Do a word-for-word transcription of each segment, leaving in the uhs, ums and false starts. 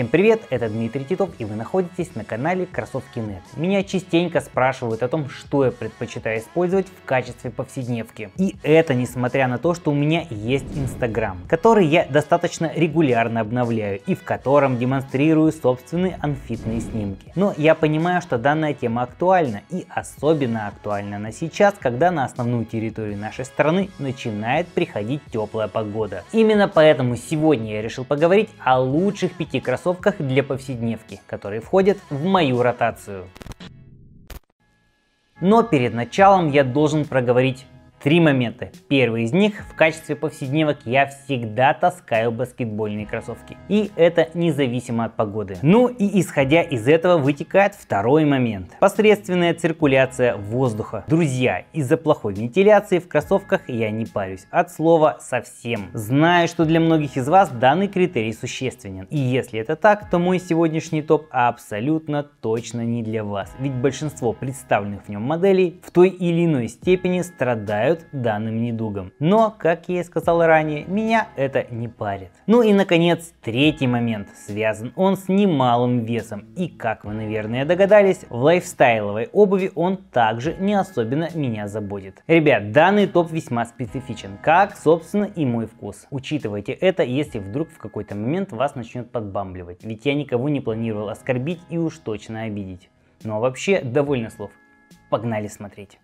Всем привет, это Дмитрий Титов, и вы находитесь на канале Кроссовки.нет. Меня частенько спрашивают о том, что я предпочитаю использовать в качестве повседневки. И это несмотря на то, что у меня есть Инстаграм, который я достаточно регулярно обновляю и в котором демонстрирую собственные анфитные снимки. Но я понимаю, что данная тема актуальна, и особенно актуальна она сейчас, когда на основную территорию нашей страны начинает приходить теплая погода. Именно поэтому сегодня я решил поговорить о лучших пяти кроссовках кроссовках для повседневки, которые входят в мою ротацию. Но перед началом я должен проговорить три момента. Первый из них: в качестве повседневок я всегда таскаю баскетбольные кроссовки, и это независимо от погоды. Ну и исходя из этого вытекает второй момент: посредственная циркуляция воздуха. Друзья, из-за плохой вентиляции в кроссовках я не парюсь, от слова совсем. Знаю, что для многих из вас данный критерий существенен, и если это так, то мой сегодняшний топ абсолютно точно не для вас, ведь большинство представленных в нем моделей в той или иной степени страдают данным недугом. Но, как я и сказал ранее, меня это не парит. Ну и наконец, третий момент. Связан он с немалым весом, и, как вы, наверное, догадались, в лайфстайловой обуви он также не особенно меня заботит. Ребят, данный топ весьма специфичен, как, собственно, и мой вкус. Учитывайте это, если вдруг в какой-то момент вас начнет подбамбливать, ведь я никого не планировал оскорбить и уж точно обидеть. Ну а вообще, довольно слов. Погнали смотреть.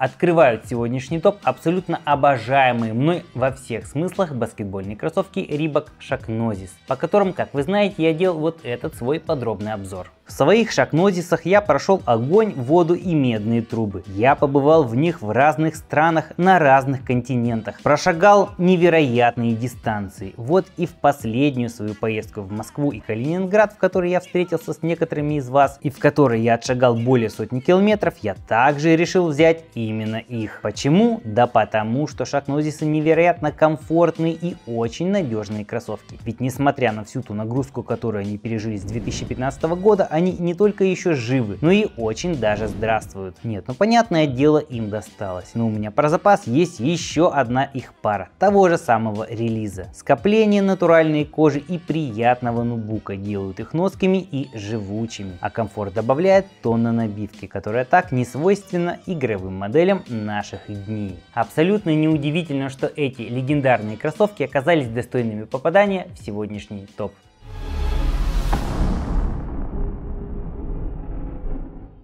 Открывают сегодняшний топ абсолютно обожаемые мной во всех смыслах баскетбольные кроссовки Reebok Shaqnosis, по которым, как вы знаете, я делал вот этот свой подробный обзор. В своих Shaqnosis'ах я прошел огонь, воду и медные трубы. Я побывал в них в разных странах, на разных континентах, прошагал невероятные дистанции. Вот и в последнюю свою поездку в Москву и Калининград, в которой я встретился с некоторыми из вас и в которой я отшагал более сотни километров, я также решил взять именно их. Почему? Да потому, что Shaqnosis'ы невероятно комфортные и очень надежные кроссовки. Ведь несмотря на всю ту нагрузку, которую они пережили с две тысячи пятнадцатого года, они не только еще живы, но и очень даже здравствуют. Нет, ну понятное дело, им досталось. Но у меня про запас есть еще одна их пара того же самого релиза. Скопление натуральной кожи и приятного нубука делают их носкими и живучими, а комфорт добавляет тонна набивки, которая так не свойственна игровым моделям наших дней. Абсолютно неудивительно, что эти легендарные кроссовки оказались достойными попадания в сегодняшний топ.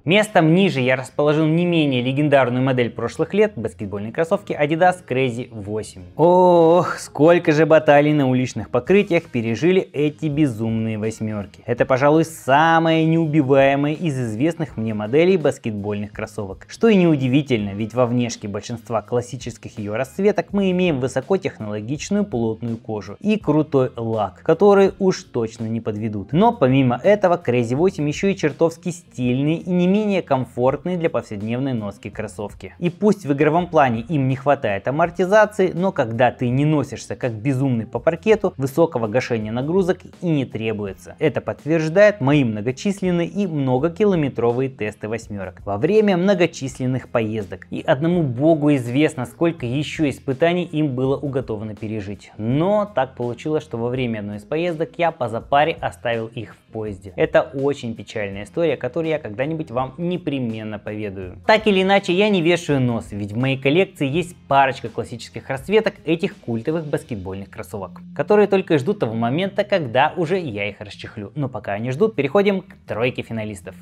Местом ниже я расположил не менее легендарную модель прошлых лет — баскетбольные кроссовки Adidas Crazy восемь. Ох, сколько же баталий на уличных покрытиях пережили эти безумные восьмерки. Это, пожалуй, самая неубиваемая из известных мне моделей баскетбольных кроссовок. Что и неудивительно, ведь во внешке большинства классических ее расцветок мы имеем высокотехнологичную плотную кожу и крутой лак, который уж точно не подведут. Но помимо этого, Crazy восемь еще и чертовски стильные и не менее комфортные для повседневной носки кроссовки. И пусть в игровом плане им не хватает амортизации, но когда ты не носишься как безумный по паркету, высокого гашения нагрузок и не требуется. Это подтверждает мои многочисленные и многокилометровые тесты восьмерок во время многочисленных поездок. И одному богу известно, сколько еще испытаний им было уготовано пережить. Но так получилось, что во время одной из поездок я по запаре оставил их в поезде. Это очень печальная история, которую я когда-нибудь вам непременно поведаю. Так или иначе, я не вешаю нос, ведь в моей коллекции есть парочка классических расцветок этих культовых баскетбольных кроссовок, которые только ждут того момента, когда уже я их расчехлю. Но пока они ждут, переходим к тройке финалистов.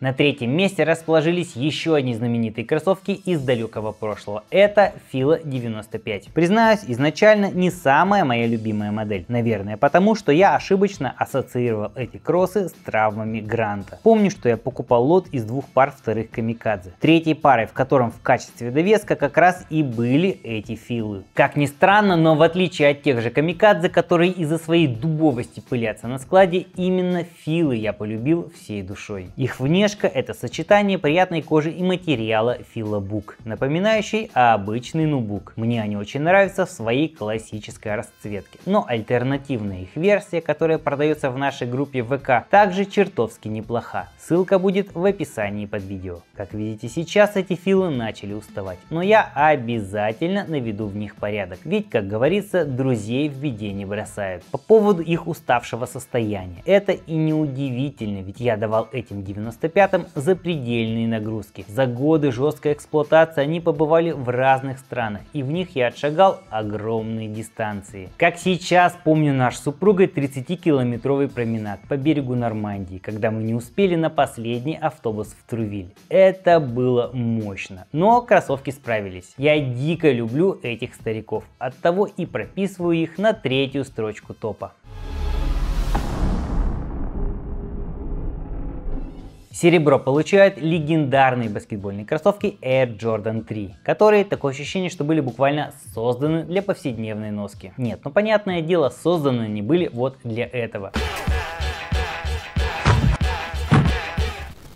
На третьем месте расположились еще одни знаменитые кроссовки из далекого прошлого. Это Fila девяносто пять. Признаюсь, изначально не самая моя любимая модель. Наверное, потому что я ошибочно ассоциировал эти кроссы с травмами Гранта. Помню, что я покупал лот из двух пар вторых Камикадзе, третьей парой в котором в качестве довеска как раз и были эти Филы. Как ни странно, но в отличие от тех же Камикадзе, которые из-за своей дубовости пылятся на складе, именно Филы я полюбил всей душой. Их внешне Финешка — это сочетание приятной кожи и материала филобук, напоминающий обычный нубук. Мне они очень нравятся в своей классической расцветке, но альтернативная их версия, которая продается в нашей группе ВК, также чертовски неплоха. Ссылка будет в описании под видео. Как видите, сейчас эти филы начали уставать, но я обязательно наведу в них порядок, ведь, как говорится, друзей в беде не бросают. По поводу их уставшего состояния, это и неудивительно, ведь я давал этим девяносто пятым запредельные нагрузки. За годы жесткой эксплуатации они побывали в разных странах, и в них я отшагал огромные дистанции. Как сейчас помню наш с супругой тридцатикилометровый променад по берегу Нормандии, когда мы не успели на последний автобус в Трувиль. Это было мощно, но кроссовки справились. Я дико люблю этих стариков, оттого и прописываю их на третью строчку топа. Серебро получают легендарные баскетбольные кроссовки Air Jordan три, которые, такое ощущение, что были буквально созданы для повседневной носки. Нет, ну понятное дело, созданы они были вот для этого.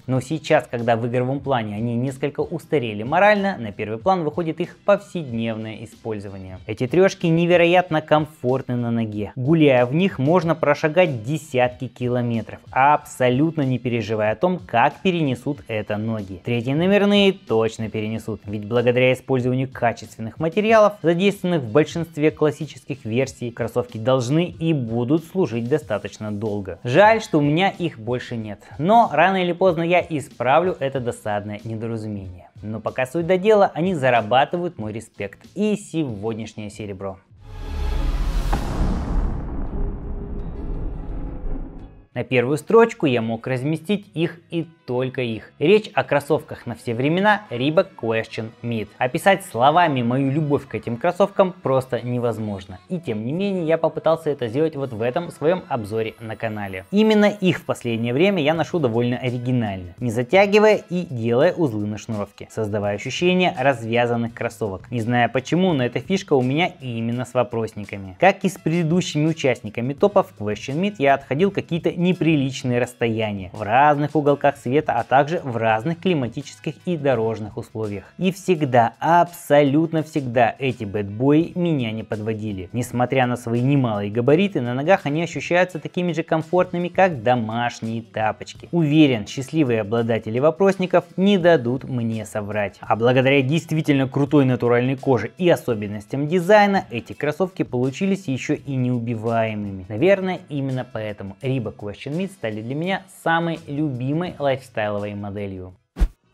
Но сейчас, когда в игровом плане они несколько устарели морально, на первый план выходит их повседневное использование. Эти трешки невероятно комфортны на ноге. Гуляя в них, можно прошагать десятки километров, абсолютно не переживая о том, как перенесут это ноги. Третьи номерные точно перенесут, ведь благодаря использованию качественных материалов, задействованных в большинстве классических версий, кроссовки должны и будут служить достаточно долго. Жаль, что у меня их больше нет, но рано или поздно я Я исправлю это досадное недоразумение. Но пока суть до дела, они зарабатывают мой респект и сегодняшнее серебро. На первую строчку я мог разместить их и только их. Речь о кроссовках на все времена Reebok Question Mid. Описать словами мою любовь к этим кроссовкам просто невозможно. И тем не менее я попытался это сделать вот в этом своем обзоре на канале. Именно их в последнее время я ношу довольно оригинально, не затягивая и делая узлы на шнуровке, создавая ощущение развязанных кроссовок. Не знаю почему, но эта фишка у меня именно с вопросниками. Как и с предыдущими участниками топов, в Question Mid я отходил какие-то неприличные расстояния в разных уголках света, а также в разных климатических и дорожных условиях. И всегда, абсолютно всегда эти бэтбои меня не подводили. Несмотря на свои немалые габариты, на ногах они ощущаются такими же комфортными, как домашние тапочки. Уверен, счастливые обладатели вопросников не дадут мне соврать. А благодаря действительно крутой натуральной коже и особенностям дизайна, эти кроссовки получились еще и неубиваемыми. Наверное, именно поэтому Reebok Question Mid стали для меня самой любимой лайфстайловой моделью.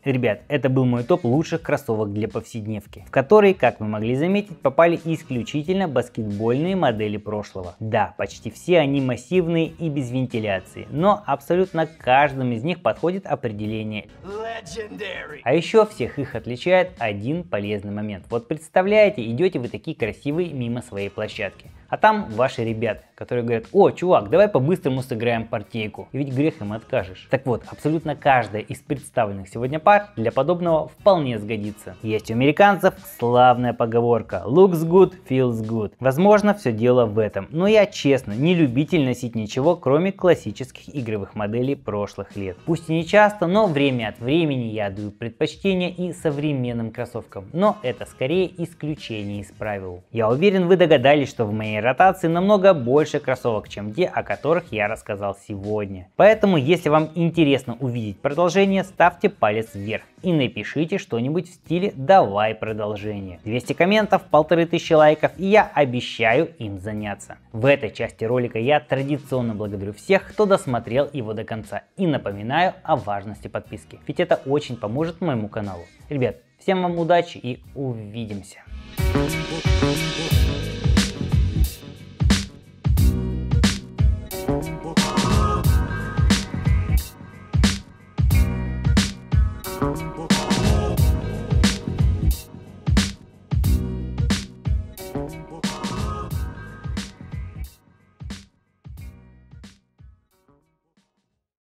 Ребят, это был мой топ лучших кроссовок для повседневки, в который, как вы могли заметить, попали исключительно баскетбольные модели прошлого. Да, почти все они массивные и без вентиляции, но абсолютно каждым из них подходит определение Legendary. А еще всех их отличает один полезный момент. Вот представляете, идете вы такие красивые мимо своей площадки, а там ваши ребята, которые говорят: о, чувак, давай по-быстрому сыграем партейку. И ведь грех им откажешь. Так вот, абсолютно каждая из представленных сегодня пар для подобного вполне сгодится. Есть у американцев славная поговорка «Looks good, feels good». Возможно, все дело в этом. Но я, честно, не любитель носить ничего, кроме классических игровых моделей прошлых лет. Пусть и не часто, но время от времени я даю предпочтение и современным кроссовкам. Но это скорее исключение из правил. Я уверен, вы догадались, что в моей ротации намного больше кроссовок, чем те, о которых я рассказал сегодня. Поэтому, если вам интересно увидеть продолжение, ставьте палец вверх и напишите что-нибудь в стиле «давай продолжение». двести комментов, полторы тысячи лайков, и я обещаю им заняться. В этой части ролика я традиционно благодарю всех, кто досмотрел его до конца, и напоминаю о важности подписки, ведь это очень поможет моему каналу. Ребят, всем вам удачи и увидимся!